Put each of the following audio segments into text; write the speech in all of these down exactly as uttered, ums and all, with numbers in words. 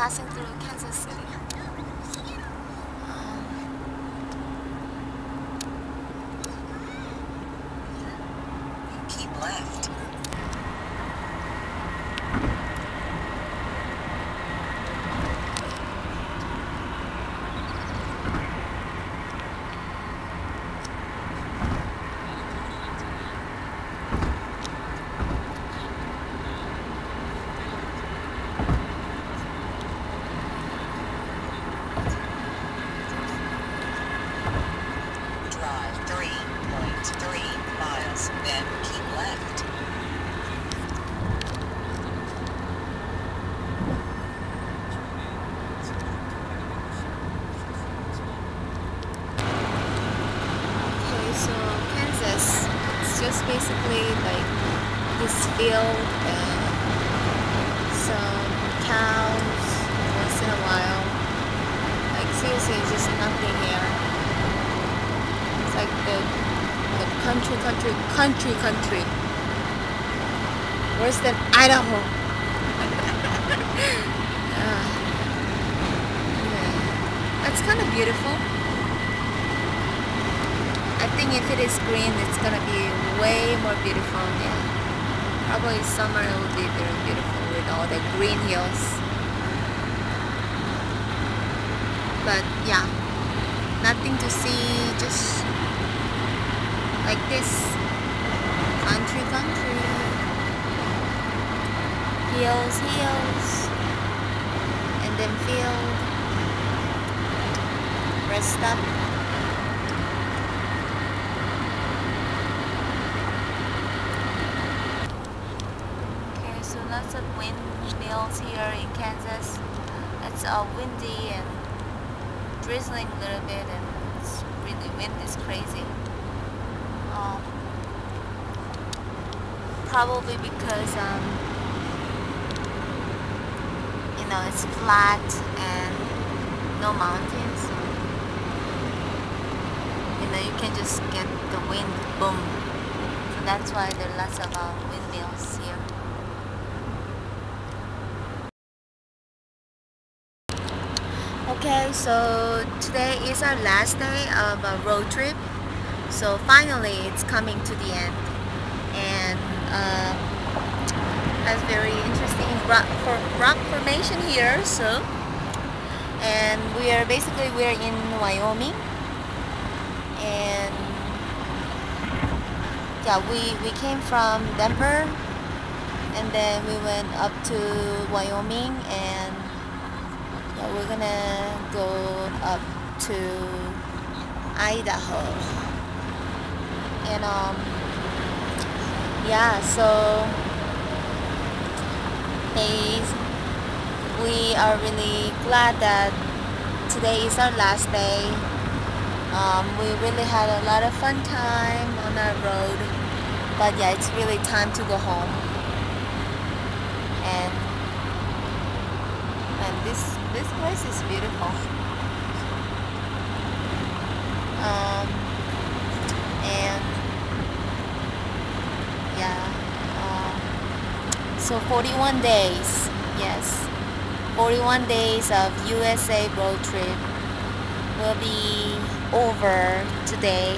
passing through Kansas City. Keep left. Just basically like this field and some cows once in a while. Like seriously, just nothing here. It's like the, the country, country, country, country. Worse than Idaho. uh, yeah. That's kind of beautiful. I think if it is green, it's gonna be way more beautiful. Yeah. Probably summer it will be very beautiful with all the green hills. But yeah, nothing to see, just like this. Country, country. Hills, hills. And then field. Rest up. Lots of windmills here in Kansas. It's all windy and drizzling a little bit, and it's really wind is crazy. Um, probably because um, you know, it's flat and no mountains. You know, you can just get the wind, boom. So that's why there are lots of uh, windmills here. Okay, so today is our last day of a road trip. So finally, it's coming to the end, and uh, that's very interesting rock, for rock formation here. So, and we are basically we're in Wyoming, and yeah, we we came from Denver, and then we went up to Wyoming and. We're gonna go up to Idaho, and um, yeah, so they, we are really glad that today is our last day. Um, we really had a lot of fun time on our road, but yeah, it's really time to go home. And and this. This place is beautiful. Um, and yeah, um, so forty-one days, yes, forty-one days of U S A road trip will be over today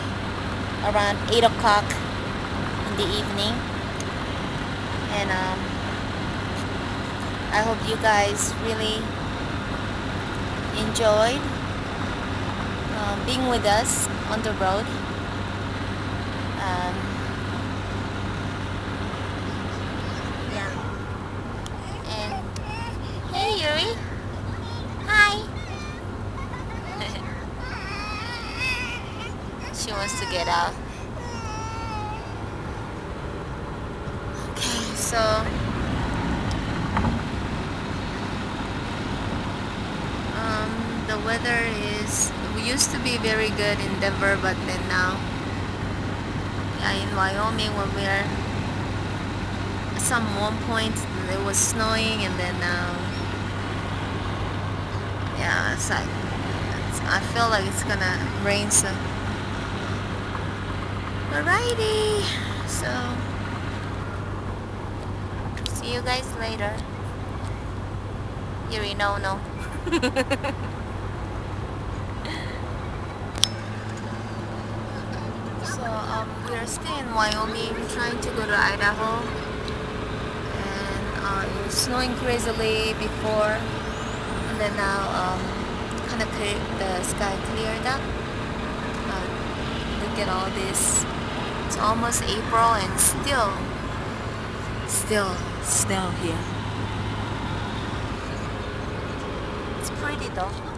around eight o'clock in the evening. And um, I hope you guys really enjoyed um, being with us on the road. Um, yeah. And hey, Yuri. Hi. She wants to get out. Okay, so. The weather is, we used to be very good in Denver, but then now, yeah, in Wyoming when we are at some one point it was snowing, and then now, yeah, it's like, it's, I feel like it's gonna rain soon. Alrighty, so see you guys later. Eerie no no. So um, we are still in Wyoming, trying to go to Idaho, and uh, it was snowing crazily before, and then now um, kind of the sky cleared up. Uh, look at all this. It's almost April and still, still snow here. It's pretty though.